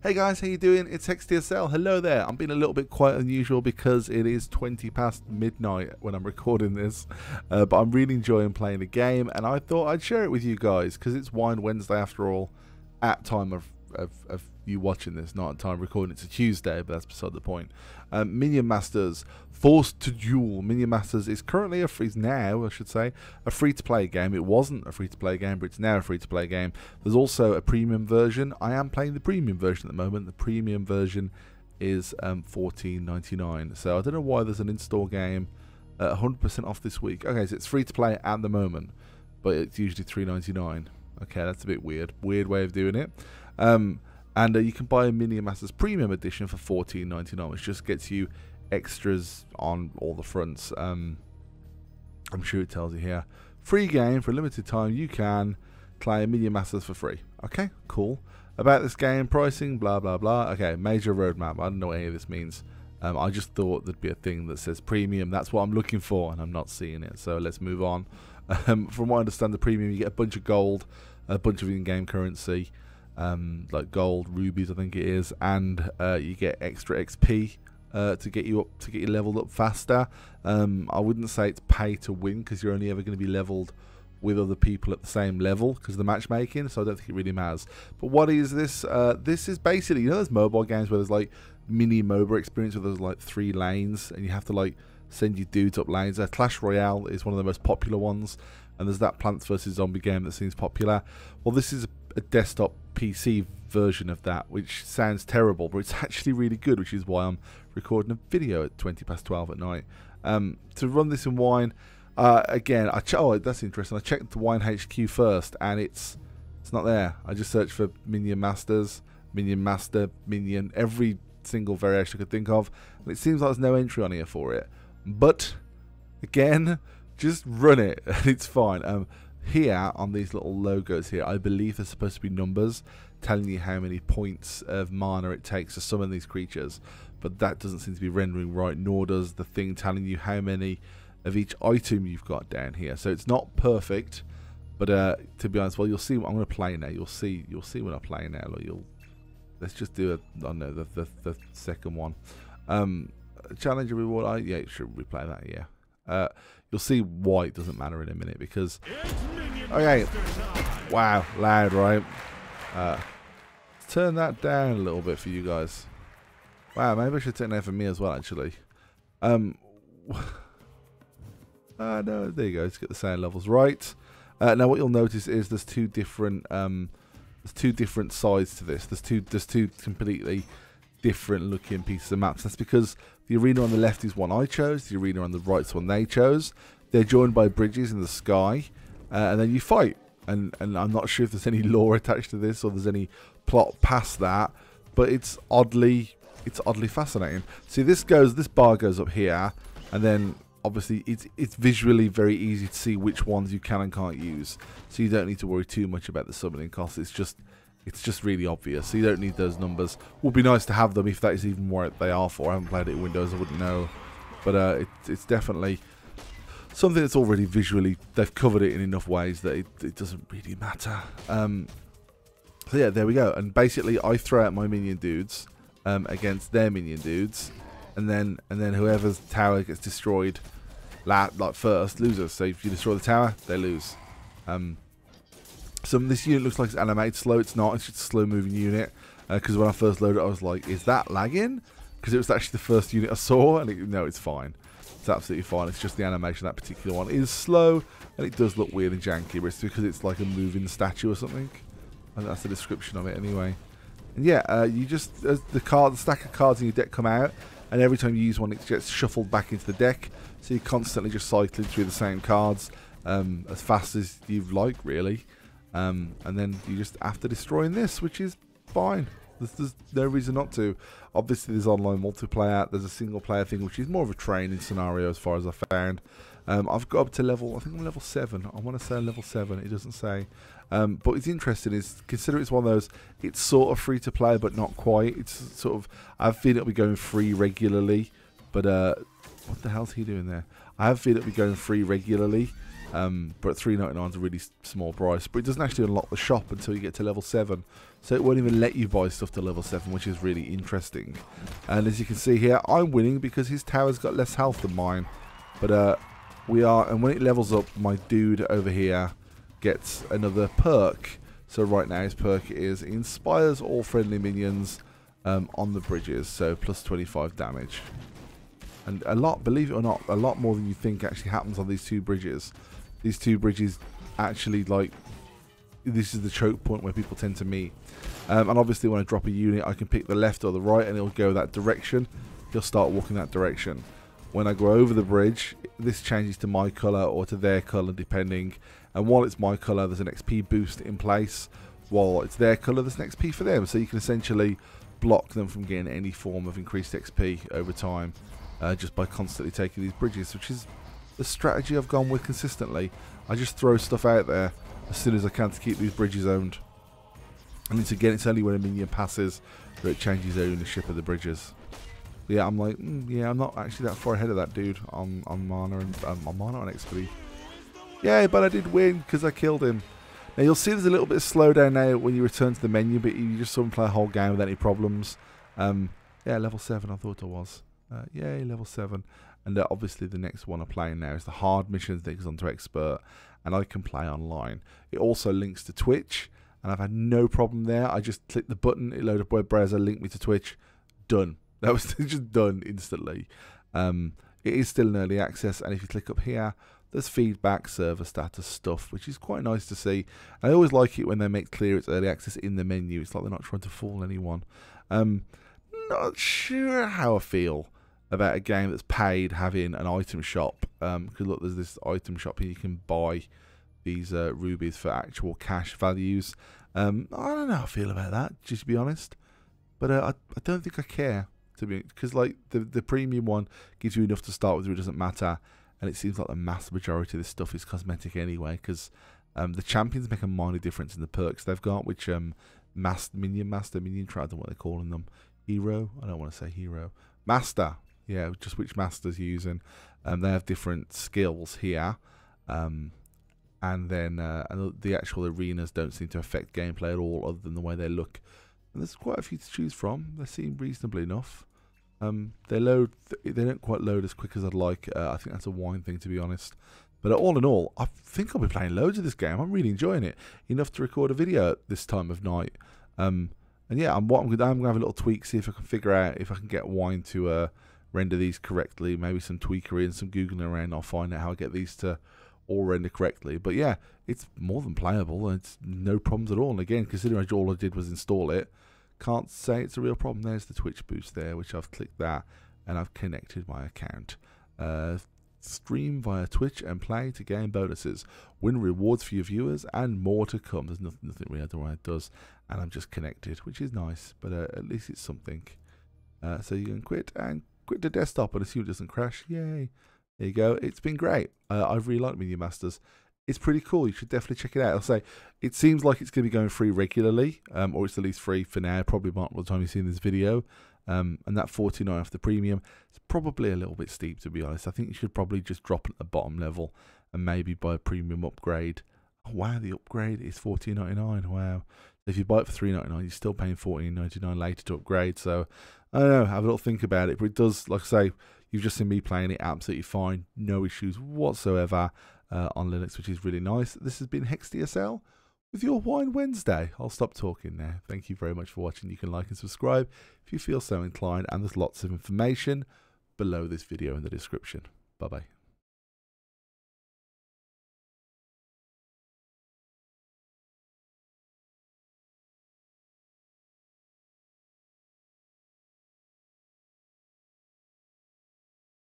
Hey guys, how you doing? It's HexDSL. Hello there. I'm being a little bit quite unusual because it is 20 past midnight when I'm recording this, but I'm really enjoying playing the game, and I thought I'd share it with you guys because it's Wine Wednesday after all. At time of you watching this, not at time recording. It's a Tuesday, but that's beside the point. Minion Masters, forced to duel. Minion Masters is currently a free-to-play game. It wasn't a free-to-play game, but it's now a free-to-play game. There's also a premium version. I am playing the premium version at the moment. The premium version is $14.99. So I don't know why there's an in-store game 100% off this week. Okay, so it's free-to-play at the moment, but it's usually $3.99. Okay, that's a bit weird. Weird way of doing it. You can buy a Minion Masters Premium Edition for $14.99, which just gets you extras on all the fronts. I'm sure it tells you here. Free game for a limited time. You can play Minion Masters for free. Okay, cool. About this game, pricing, blah, blah, blah. Okay, major roadmap. I don't know what any of this means. I just thought there'd be a thing that says premium. That's what I'm looking for, and I'm not seeing it. So let's move on. From what I understand, the premium, you get a bunch of gold, a bunch of in-game currency, like gold, rubies, I think it is, and you get extra XP to get you leveled up faster. I wouldn't say it's pay to win because you're only ever going to be leveled with other people at the same level because of the matchmaking, so I don't think it really matters. But what is this? This is basically, you know those mobile games where there's like mini MOBA experience where there's like 3 lanes and you have to like send your dudes up lanes. Clash Royale is one of the most popular ones, and there's that Plants versus Zombie game that seems popular. Well, this is a desktop PC version of that, which sounds terrible, but it's actually really good, which is why I'm recording a video at 20 past 12 at night. To run this in Wine, again, oh, that's interesting. I checked the Wine HQ first, and it's not there. I just searched for Minion Masters, Minion Master, Minion, every single variation I could think of, and it seems like there's no entry on here for it. But again, just run it and it's fine. Here on these little logos here, I believe there's supposed to be numbers telling you how many points of mana it takes to summon these creatures, but that doesn't seem to be rendering right, nor does the thing telling you how many of each item you've got down here. So it's not perfect, but to be honest, well, you'll see what I'm going to play now. You'll see when I play now. Like, let's just do a, I don't know, the second one. Challenge and reward, yeah, should we play that? Yeah, you'll see why it doesn't matter in a minute because okay, wow, loud, right? Let's turn that down a little bit for you guys. Wow, maybe I should turn that for me as well, actually. No, there you go. Let's get the sound levels right. Now, what you'll notice is there's 2 different sides to this. There's two completely different looking pieces of maps. That's because the arena on the left is one I chose, the arena on the right is one they chose. They're joined by bridges in the sky, and then you fight. And I'm not sure if there's any lore attached to this or there's any plot past that, but it's oddly fascinating. See, this bar goes up here, and then obviously it's visually very easy to see which ones you can and can't use. So you don't need to worry too much about the summoning costs. It's just really obvious, so you don't need those numbers. Would be nice to have them if that is even what they are for. I haven't played it in Windows, I wouldn't know. But it's definitely something that's already visually, they've covered it in enough ways that it doesn't really matter. So yeah, there we go. And basically I throw out my minion dudes against their minion dudes, and then whoever's tower gets destroyed like first loses. So if you destroy the tower, they lose. So this unit looks like it's animated slow. It's not. It's just a slow-moving unit. Because when I first loaded it, I was like, is that lagging? Because it was actually the first unit I saw. And no, it's fine. It's absolutely fine. It's just the animation, that particular one, is slow. And it does look weird and janky. But it's because it's like a moving statue or something. And that's the description of it anyway. And yeah, you just, as the stack of cards in your deck come out. And every time you use one, it gets shuffled back into the deck. So you're constantly just cycling through the same cards as fast as you like, really. And then you just, after destroying this, which is fine, there's no reason not to. Obviously there's online multiplayer, there's a single player thing which is more of a training scenario as far as I found. I've got up to level, I think I'm level 7, I want to say level 7, it doesn't say. But it's interesting, consider it's one of those, it's sort of free to play but not quite. It's sort of, I feel it'll be going free regularly, but what the hell's he doing there? I have a feeling it'll be going free regularly, But $3.99 is a really small price, but it doesn't actually unlock the shop until you get to level 7, so it won't even let you buy stuff to level 7, which is really interesting. And as you can see here, I'm winning because his tower's got less health than mine, but we are, and when it levels up, my dude over here gets another perk. So right now his perk is inspires all friendly minions on the bridges, so plus 25 damage. And a lot, believe it or not, a lot more than you think actually happens on these two bridges. These two bridges actually, like, this is the choke point where people tend to meet. And obviously when I drop a unit, I can pick the left or the right and it'll go that direction. He'll start walking that direction. When I go over the bridge, this changes to my colour or to their colour depending. And while it's my colour, there's an XP boost in place. While it's their colour, there's an XP for them. So you can essentially block them from getting any form of increased XP over time. Just by constantly taking these bridges, which is the strategy I've gone with consistently. I just throw stuff out there as soon as I can to keep these bridges owned. And it's, again, it's only when a minion passes that it changes ownership of the bridges. But yeah, I'm like, yeah, I'm not actually that far ahead of that dude on mana and on XP. Yeah, but I did win because I killed him. Now you'll see there's a little bit of slowdown now when you return to the menu, but you just saw him play a whole game without any problems. Yeah, level 7, I thought I was. Yay, level 7. And obviously the next one I'm playing now is the hard missions that goes on to expert, and I can play online. It also links to Twitch, and I've had no problem there. I just click the button, it loaded up web browser, linked me to Twitch, done. That was just done instantly. It is still in early access, and if you click up here, there's feedback, server status stuff, which is quite nice to see. And I always like it when they make clear it's early access in the menu. It's like they're not trying to fool anyone. Not sure how I feel about a game that's paid having an item shop, because look, there's this item shop here, you can buy these rubies for actual cash values. I don't know how I feel about that, just to be honest, but I don't think I care, to be, because like the premium one gives you enough to start with, it doesn't matter, and it seems like the mass majority of this stuff is cosmetic anyway, because the champions make a minor difference in the perks they've got, which minion master, I don't know what they're calling them, hero, I don't want to say hero, master. Yeah, just which master's using. They have different skills here. And then the actual arenas don't seem to affect gameplay at all other than the way they look. And there's quite a few to choose from. They seem reasonably enough. They don't quite load as quick as I'd like. I think that's a wine thing, to be honest. But all in all, I think I'll be playing loads of this game. I'm really enjoying it. Enough to record a video at this time of night. And yeah, I'm going to have a little tweak, see if I can figure out if I can get wine to... render these correctly, maybe some tweakery and some googling around. I'll find out how I get these to all render correctly. But yeah, it's more than playable, and it's no problems at all. And again, considering all I did was install it, can't say it's a real problem. There's the Twitch boost there, which I've clicked that, and I've connected my account. Stream via Twitch and play to gain bonuses, win rewards for your viewers, and more to come. There's nothing really other way it does, and I'm just connected, which is nice, but at least it's something. So you can quit the desktop and assume it doesn't crash. Yay, there you go. It's been great. I've really liked Minion Masters. It's pretty cool. You should definitely check it out. I'll say it seems like it's going to be going free regularly, or it's at least free for now, probably by the time you've seen this video. And that $49 off the premium, it's probably a little bit steep, to be honest. I think you should probably just drop it at the bottom level and maybe buy a premium upgrade. Oh, wow, the upgrade is $14.99. wow. If you buy it for $3.99, you're still paying $14.99 later to upgrade. So I don't know, have a little think about it. But it does, like I say, you've just seen me playing it absolutely fine, no issues whatsoever on Linux, which is really nice. This has been HexDSL with your Wine Wednesday. I'll stop talking now. Thank you very much for watching. You can like and subscribe if you feel so inclined, and there's lots of information below this video in the description. Bye bye.